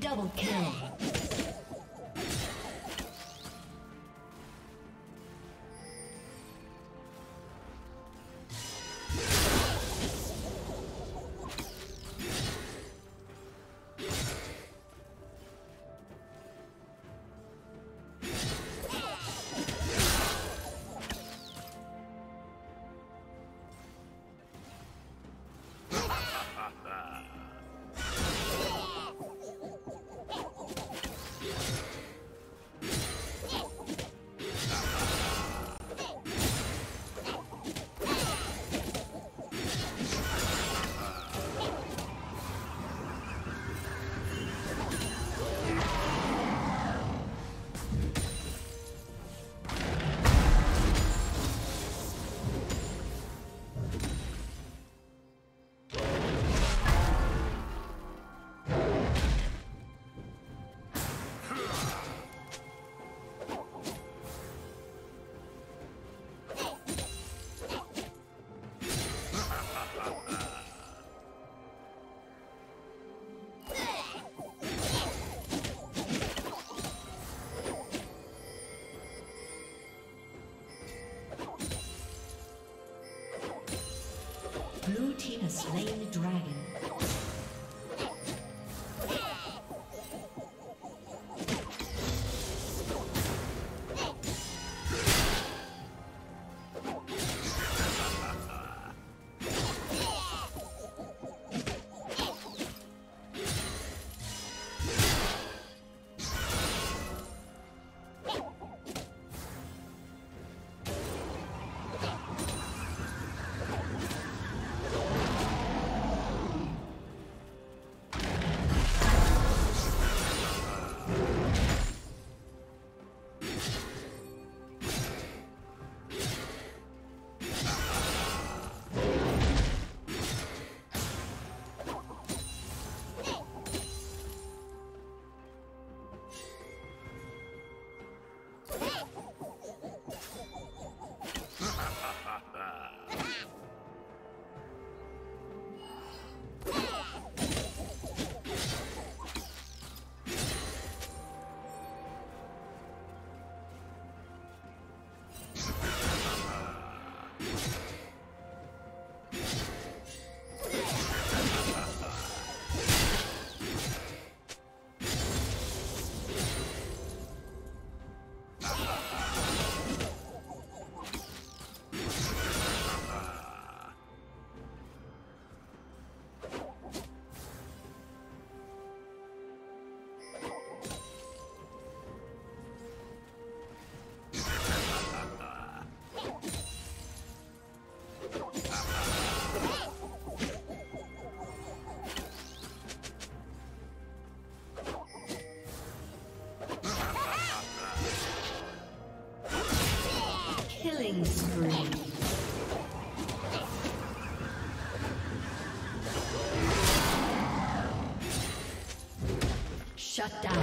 Double kill. Slain the dragon. Shut down.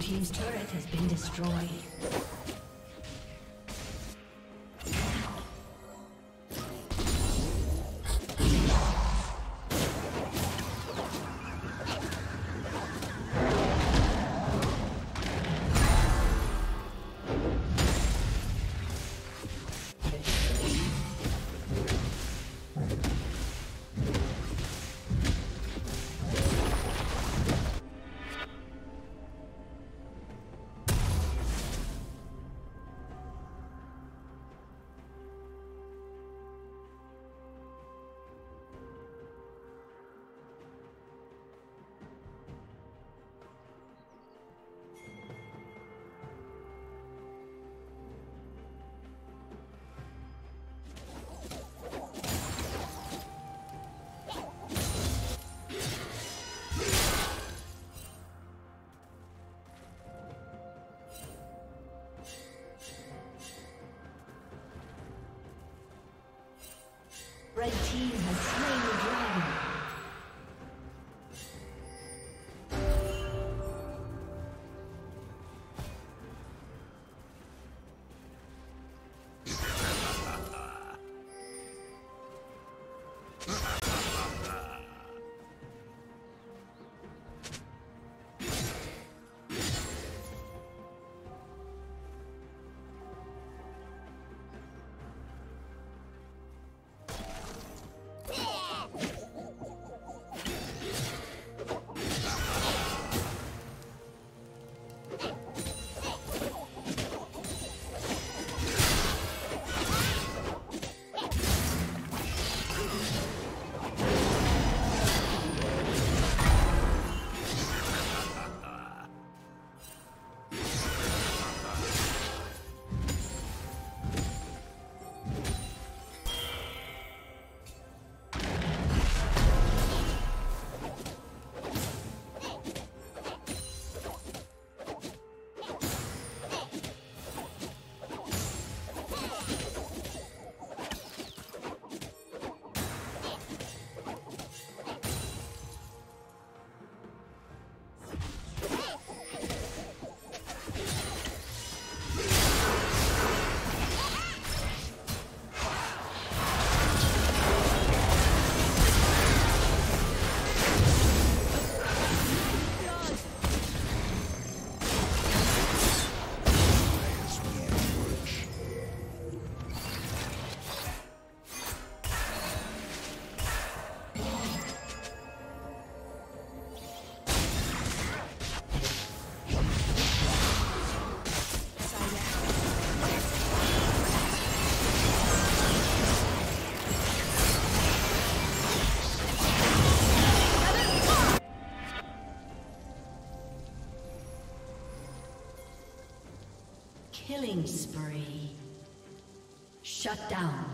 Team's turret has been destroyed. Red team has slain the dragon. Yeah. Killing spree. Shut down.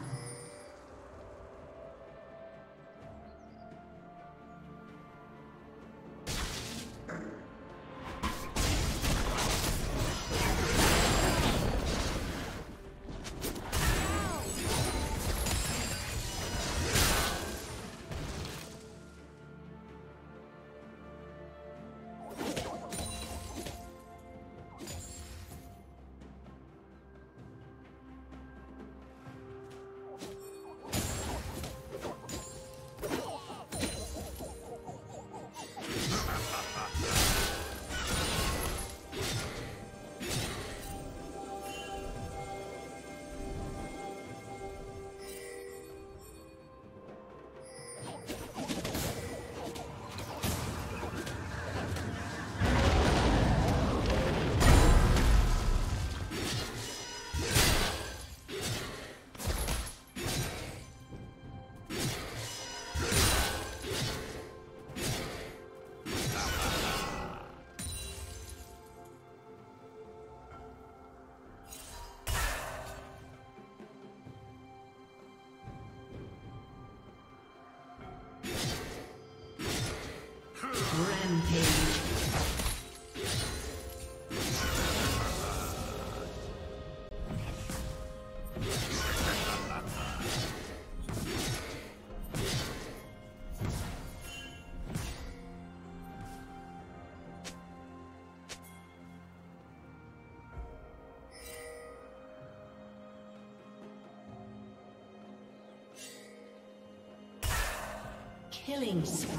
Killing spree.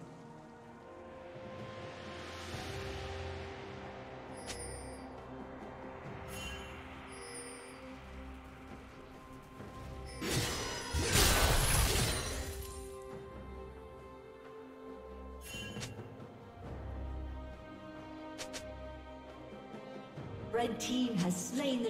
Red team has slain the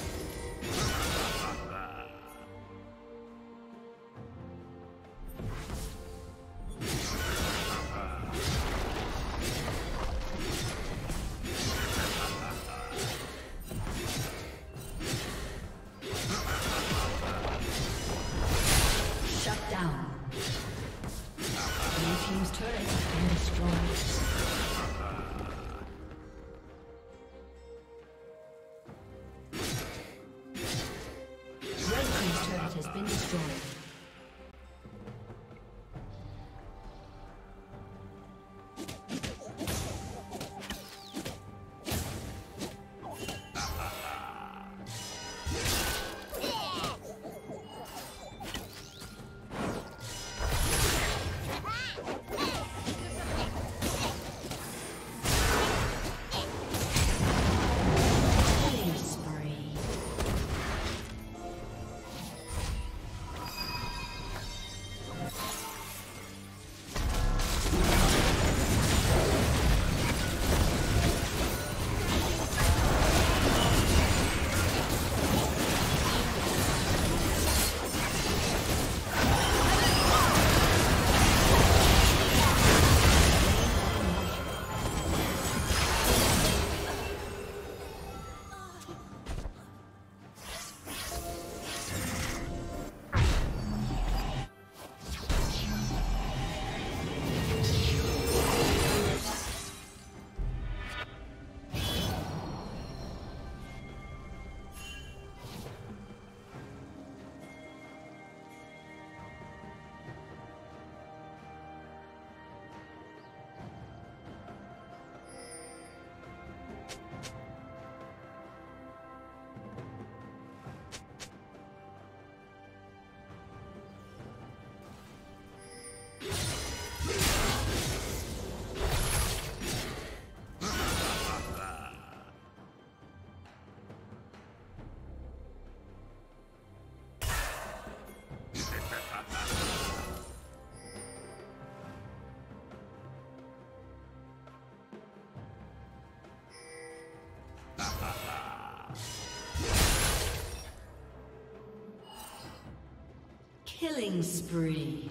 Killing spree.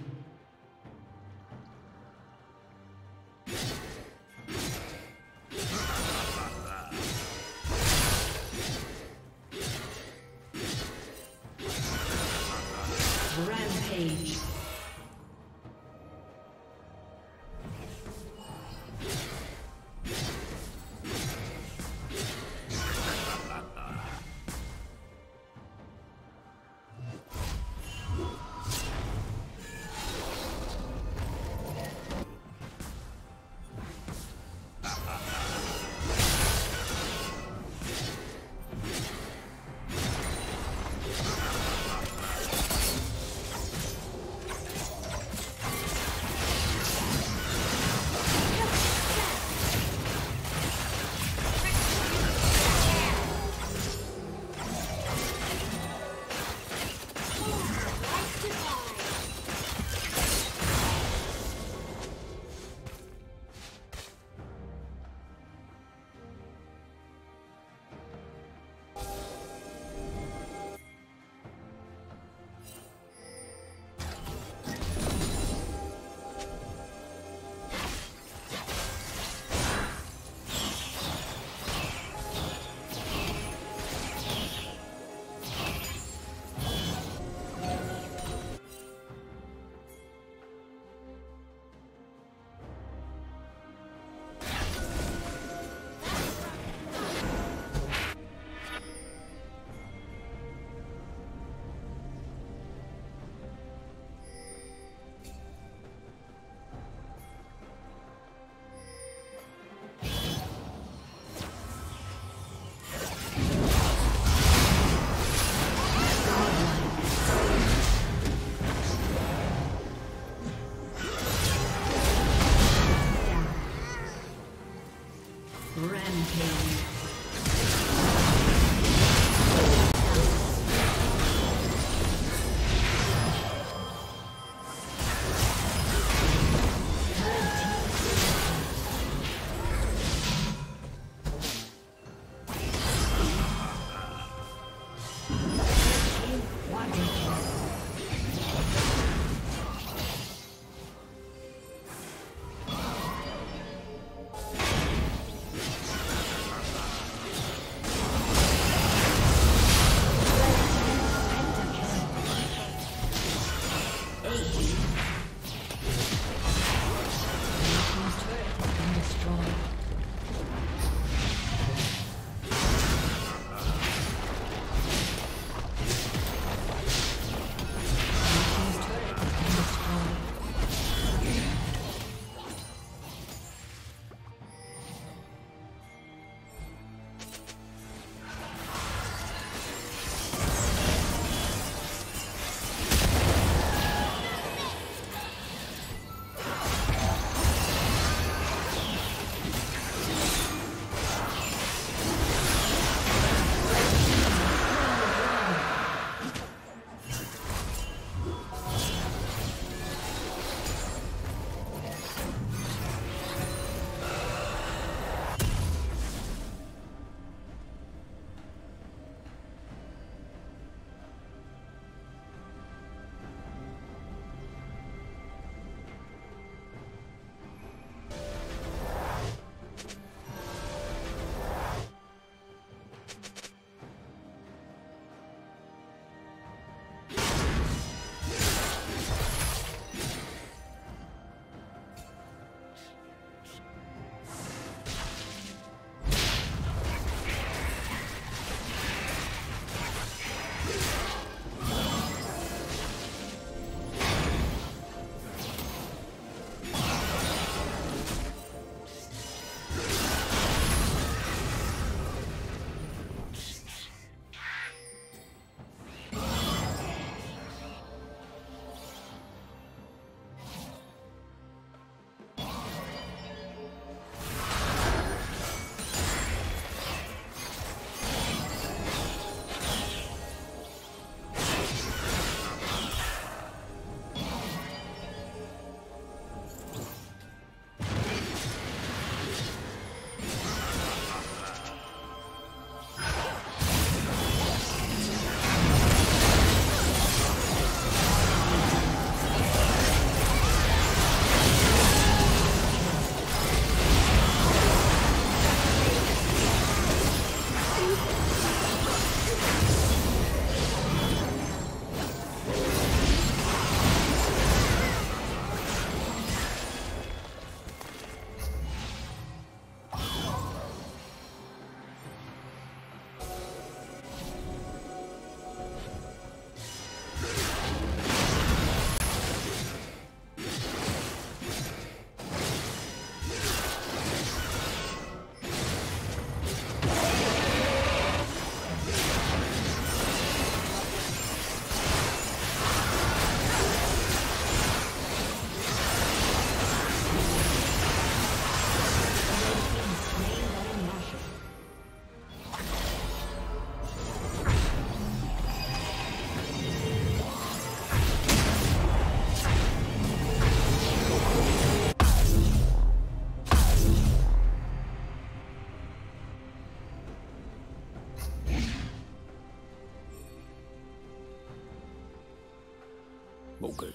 bầu cử.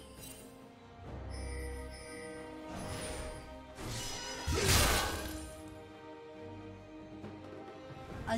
A